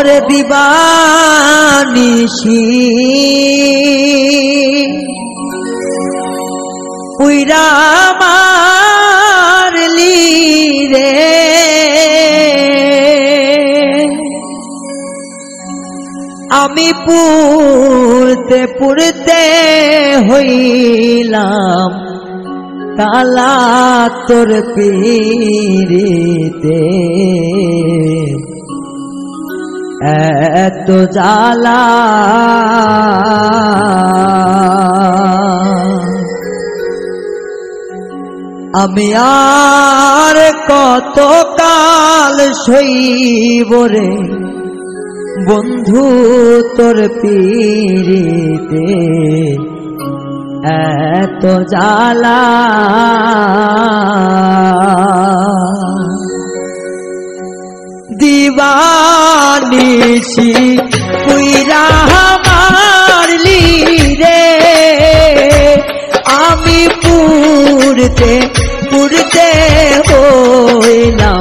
और दीवानिशी उइरा मारली रे आमी पुरते पुरते हईलाम ताला तोर पीरिते एतो जाला आमी आर कतो काल सईब रे बंधु तोर पीड़िते एतो जाला दीवानिशी पुइरा मारली रे आमी पुरते पुरते होइलाम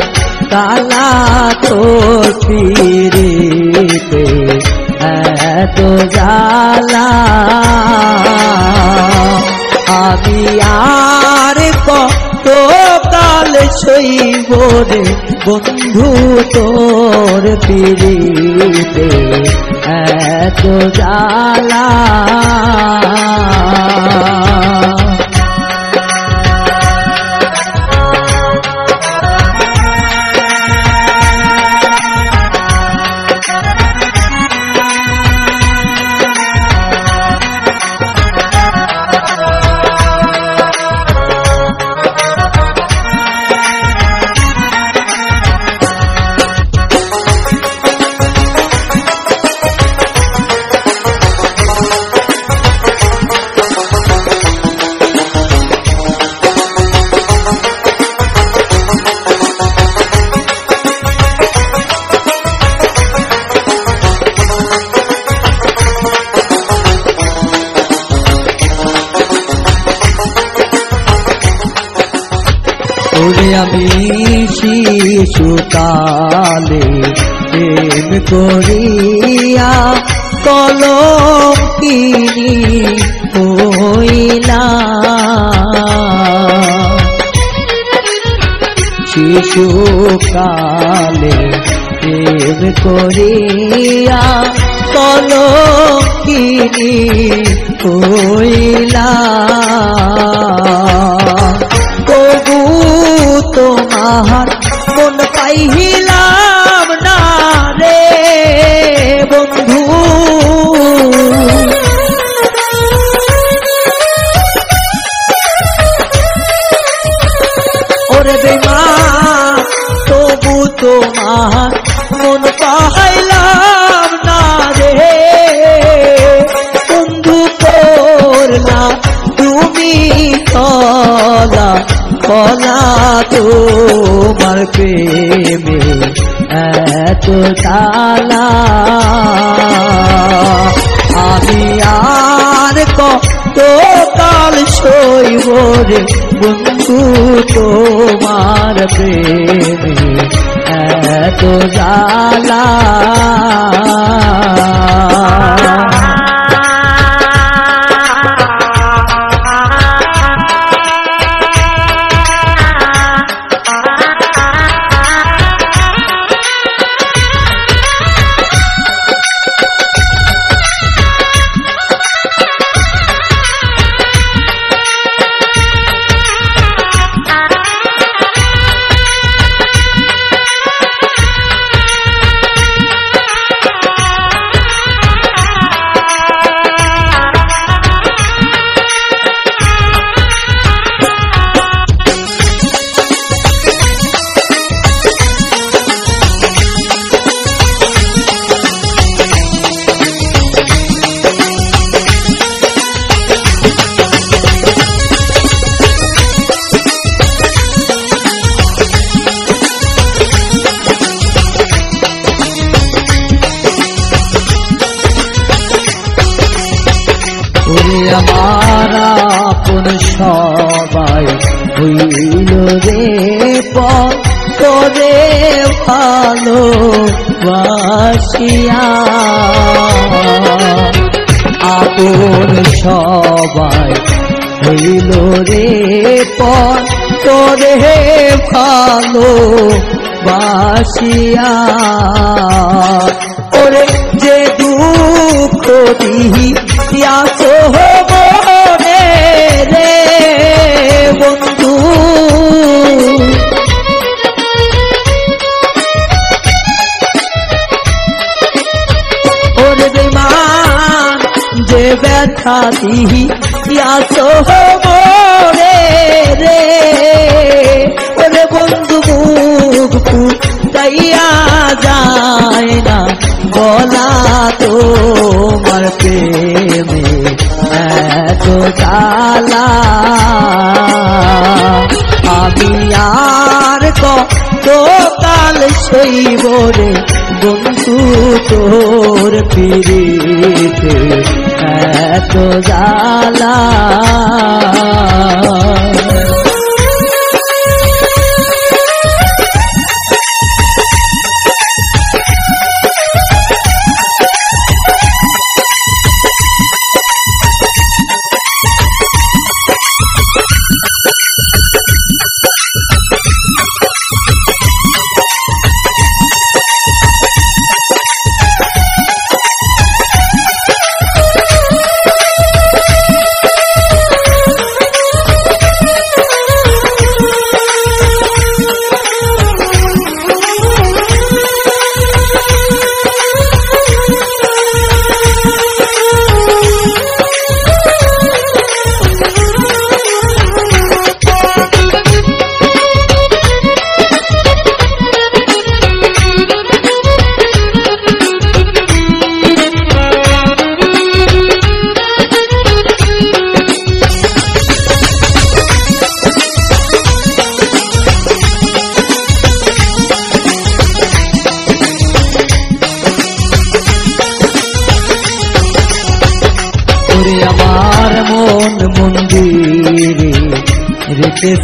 काला तोर पीड़िते एतो जाला आमी आर कतो काल सईब रे बंधु तोर पीड़िते एतो जाला शिशुकाले प्रेम करिया कलंकिनी हईलाम शिशुकाले प्रेम करिया कलंकिनी हईलाम तोमार मन पाइलाम ना रे बंधु और बेमा तबु तोमार मन पाइलाम ना रे बंधु करना तुमी कला कला तोमार प्रेमे एतो जाला आमी आर कतो काल सईब रे बंधु तोमार प्रेमे एतो जाला तोरे पालो वासिया आदर सबाई हईल रे पर तोरे पालो वासिया ओरे जे दुख दी प्यास होबे रे बंधु ओरे बेमान जे व्यथा दी प्यास होबे रे ओरे बंधु मुखु तैया जाए ना बोला तो मरते में तो जाला आमियार को तो काल सही बोरे बंधु तोर पीरीते तो जाला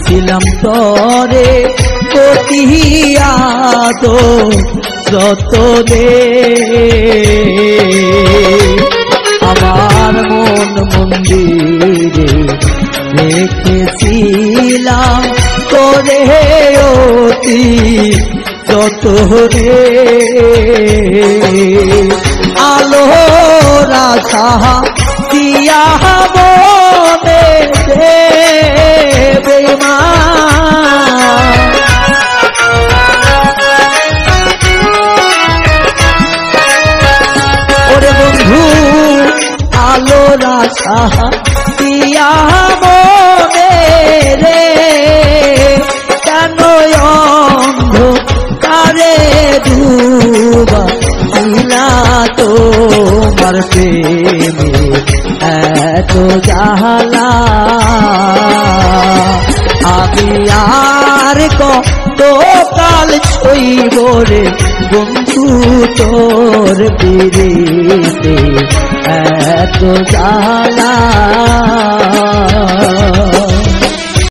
सिलम तोरे कोतिया तो जतो दे आमार मन मंदिरे देखे सिलम तोरे ओती जतो रे आलो रासा दिया बोले दे ओरे बंधु आलो रासा दिया मेरे कानो अंधो कारे डूबा इला तो मरते में तो जाला यार को तो काल छुई बोरे बंधु तोर पीरीते तो जाला।